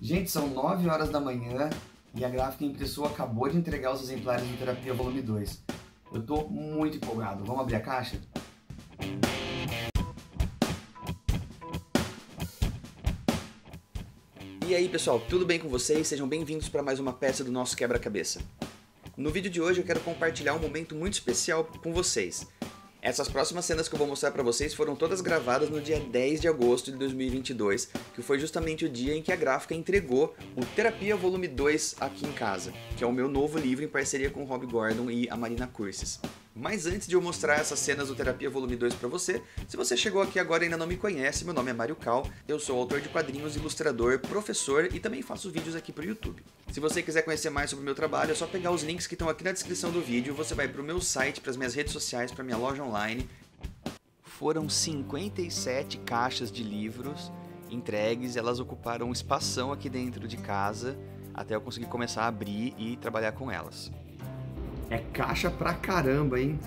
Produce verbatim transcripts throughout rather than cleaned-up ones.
Gente, são nove horas da manhã e a gráfica impressora acabou de entregar os exemplares de Terapia Volume dois. Eu tô muito empolgado. Vamos abrir a caixa? E aí pessoal, tudo bem com vocês? Sejam bem-vindos para mais uma peça do nosso quebra-cabeça. No vídeo de hoje eu quero compartilhar um momento muito especial com vocês. Essas próximas cenas que eu vou mostrar pra vocês foram todas gravadas no dia dez de agosto de dois mil e vinte e dois, que foi justamente o dia em que a gráfica entregou o Terapia Volume dois aqui em casa, que é o meu novo livro em parceria com o Rob Gordon e a Marina Curses. Mas antes de eu mostrar essas cenas do Terapia Volume dois pra você, se você chegou aqui agora e ainda não me conhece, meu nome é Mário Cau, eu sou autor de quadrinhos, ilustrador, professor e também faço vídeos aqui pro YouTube. Se você quiser conhecer mais sobre o meu trabalho, é só pegar os links que estão aqui na descrição do vídeo, você vai pro meu site, pras minhas redes sociais, pra minha loja online. Foram cinquenta e sete caixas de livros entregues, elas ocuparam um espação aqui dentro de casa, até eu conseguir começar a abrir e trabalhar com elas. É caixa pra caramba, hein?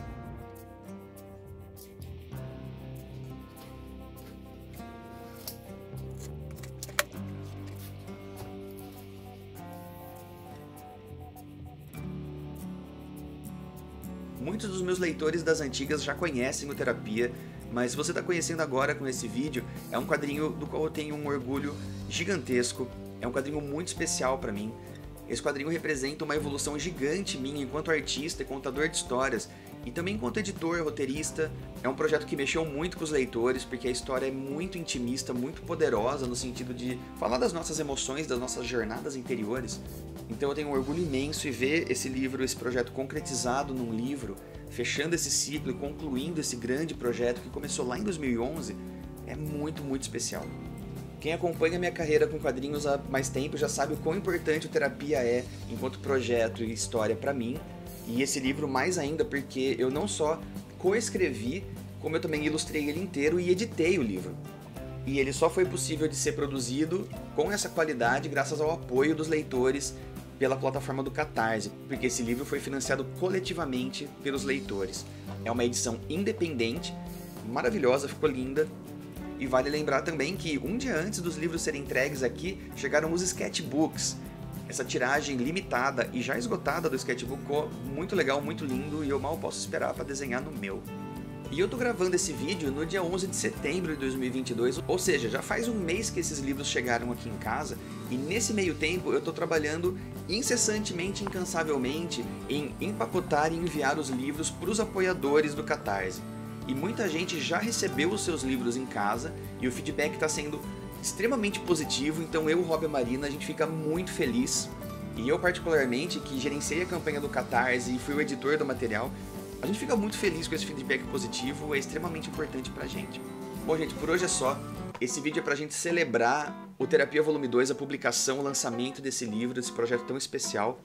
Muitos dos meus leitores das antigas já conhecem o Terapia, mas se você está conhecendo agora com esse vídeo, é um quadrinho do qual eu tenho um orgulho gigantesco, é um quadrinho muito especial pra mim. Esse quadrinho representa uma evolução gigante minha enquanto artista e contador de histórias, e também enquanto editor, roteirista. É um projeto que mexeu muito com os leitores, porque a história é muito intimista, muito poderosa, no sentido de falar das nossas emoções, das nossas jornadas interiores. Então eu tenho um orgulho imenso em ver esse livro, esse projeto concretizado num livro, fechando esse ciclo e concluindo esse grande projeto que começou lá em dois mil e onze, é muito, muito especial. Quem acompanha minha carreira com quadrinhos há mais tempo já sabe o quão importante o Terapia é enquanto projeto e história para mim. E esse livro mais ainda porque eu não só coescrevi, como eu também ilustrei ele inteiro e editei o livro. E ele só foi possível de ser produzido com essa qualidade graças ao apoio dos leitores pela plataforma do Catarse, porque esse livro foi financiado coletivamente pelos leitores. É uma edição independente, maravilhosa, ficou linda. E vale lembrar também que um dia antes dos livros serem entregues aqui, chegaram os sketchbooks. Essa tiragem limitada e já esgotada do sketchbook ficou muito legal, muito lindo, e eu mal posso esperar para desenhar no meu. E eu tô gravando esse vídeo no dia onze de setembro de dois mil e vinte e dois, ou seja, já faz um mês que esses livros chegaram aqui em casa, e nesse meio tempo eu tô trabalhando incessantemente, incansavelmente, em empacotar e enviar os livros para os apoiadores do Catarse. E muita gente já recebeu os seus livros em casa e o feedback está sendo extremamente positivo, então eu, Rob e Marina, a gente fica muito feliz. E eu particularmente, que gerenciei a campanha do Catarse e fui o editor do material, a gente fica muito feliz com esse feedback positivo, é extremamente importante pra gente. Bom gente, por hoje é só. Esse vídeo é pra gente celebrar o Terapia Volume dois, a publicação, o lançamento desse livro, desse projeto tão especial.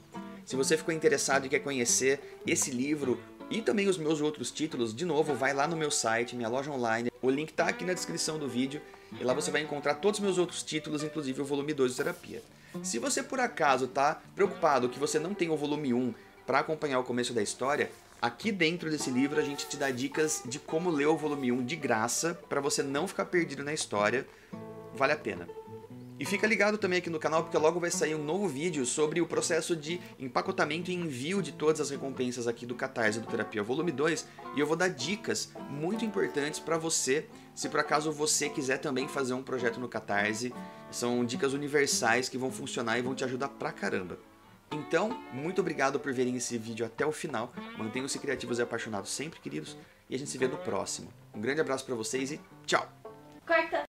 Se você ficou interessado e quer conhecer esse livro, e também os meus outros títulos, de novo, vai lá no meu site, minha loja online, o link tá aqui na descrição do vídeo, e lá você vai encontrar todos os meus outros títulos, inclusive o volume dois de Terapia. Se você por acaso tá preocupado que você não tem o volume um para acompanhar o começo da história, aqui dentro desse livro a gente te dá dicas de como ler o volume um de graça, para você não ficar perdido na história, vale a pena. E fica ligado também aqui no canal, porque logo vai sair um novo vídeo sobre o processo de empacotamento e envio de todas as recompensas aqui do Catarse do Terapia Volume dois, e eu vou dar dicas muito importantes para você, se por acaso você quiser também fazer um projeto no Catarse. São dicas universais que vão funcionar e vão te ajudar pra caramba. Então, muito obrigado por verem esse vídeo até o final, mantenham-se criativos e apaixonados sempre, queridos, e a gente se vê no próximo. Um grande abraço para vocês e tchau! Corta!